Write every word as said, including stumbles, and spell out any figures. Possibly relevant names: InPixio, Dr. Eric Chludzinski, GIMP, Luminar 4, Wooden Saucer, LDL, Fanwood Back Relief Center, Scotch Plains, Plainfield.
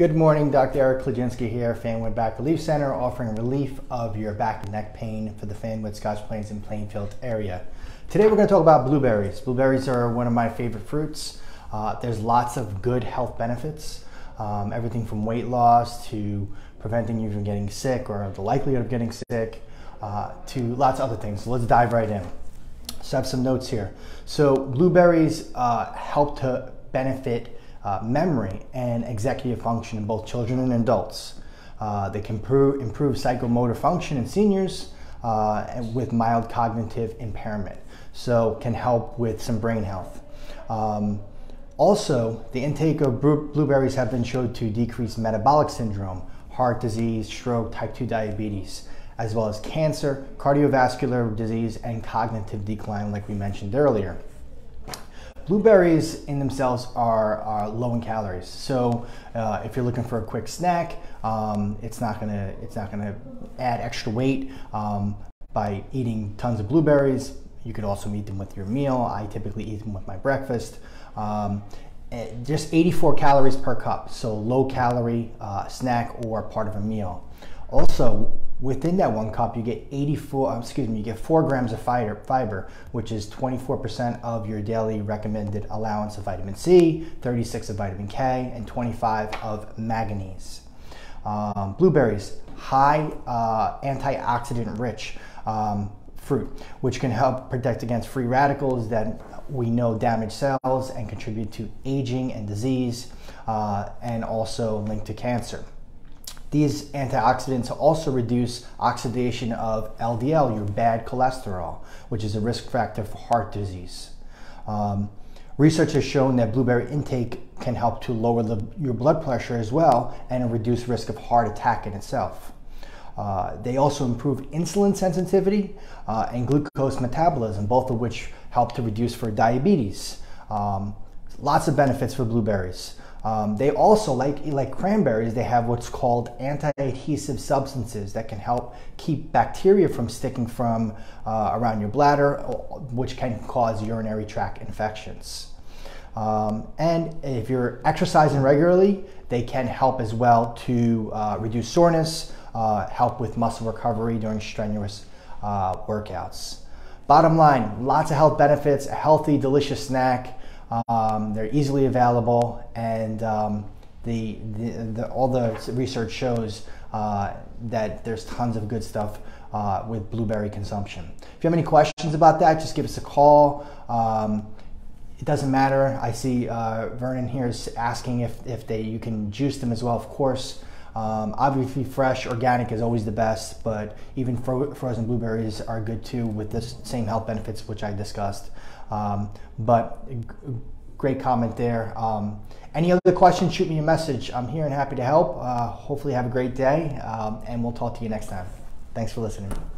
Good morning, Doctor Eric Chludzinski here, Fanwood Back Relief Center, offering relief of your back and neck pain for the Fanwood, Scotch Plains, and Plainfield area. Today we're going to talk about blueberries. Blueberries are one of my favorite fruits. Uh, there's lots of good health benefits, um, everything from weight loss to preventing you from getting sick or the likelihood of getting sick uh, to lots of other things. So let's dive right in. So I have some notes here. So blueberries uh, help to benefit Uh, memory and executive function in both children and adults. Uh, they can improve, improve psychomotor function in seniors uh, and with mild cognitive impairment, so can help with some brain health. Um, also, the intake of blueberries have been shown to decrease metabolic syndrome, heart disease, stroke, type two diabetes, as well as cancer, cardiovascular disease, and cognitive decline like we mentioned earlier. Blueberries in themselves are, are low in calories, so uh, if you're looking for a quick snack, um, it's not gonna it's not gonna add extra weight um, by eating tons of blueberries. You could also eat them with your meal. I typically eat them with my breakfast. Um, just eighty-four calories per cup, so low calorie uh, snack or part of a meal. Also, within that one cup, you get eighty-four, excuse me, you get four grams of fiber, which is twenty-four percent of your daily recommended allowance of vitamin C, thirty-six of vitamin K, and twenty-five of manganese. Um, blueberries, high uh, antioxidant rich um, fruit, which can help protect against free radicals that we know damage cells and contribute to aging and disease, uh, and also linked to cancer. These antioxidants also reduce oxidation of L D L, your bad cholesterol, which is a risk factor for heart disease. Um, research has shown that blueberry intake can help to lower the, your blood pressure as well, and reduce risk of heart attack in itself. Uh, they also improve insulin sensitivity uh, and glucose metabolism, both of which help to reduce for diabetes. Um, lots of benefits for blueberries. Um, they also, like, like cranberries, they have what's called anti-adhesive substances that can help keep bacteria from sticking from uh, around your bladder, which can cause urinary tract infections. Um, and if you're exercising regularly, they can help as well to uh, reduce soreness, uh, help with muscle recovery during strenuous uh, workouts. Bottom line, lots of health benefits, a healthy, delicious snack. Um, they're easily available, and um, the, the, the, all the research shows uh, that there's tons of good stuff uh, with blueberry consumption. If you have any questions about that, just give us a call. Um, it doesn't matter. I see uh, Vernon here is asking if, if they, you can juice them as well, of course. Um, obviously fresh, organic is always the best, but even fro frozen blueberries are good too, with the same health benefits which I discussed. Um, but great comment there. Um, any other questions, shoot me a message. I'm here and happy to help. Uh, hopefully have a great day, um, and we'll talk to you next time. Thanks for listening.